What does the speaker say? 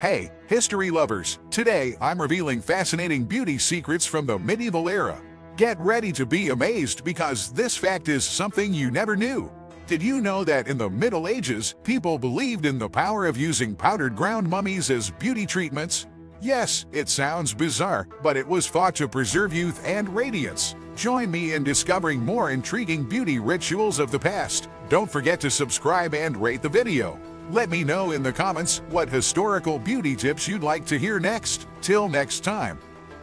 Hey, history lovers! Today, I'm revealing fascinating beauty secrets from the medieval era. Get ready to be amazed because this fact is something you never knew. Did you know that in the Middle Ages, people believed in the power of using powdered ground mummies as beauty treatments? Yes, it sounds bizarre, but it was thought to preserve youth and radiance. Join me in discovering more intriguing beauty rituals of the past. Don't forget to subscribe and rate the video. Let me know in the comments what historical beauty tips you'd like to hear next. Till next time.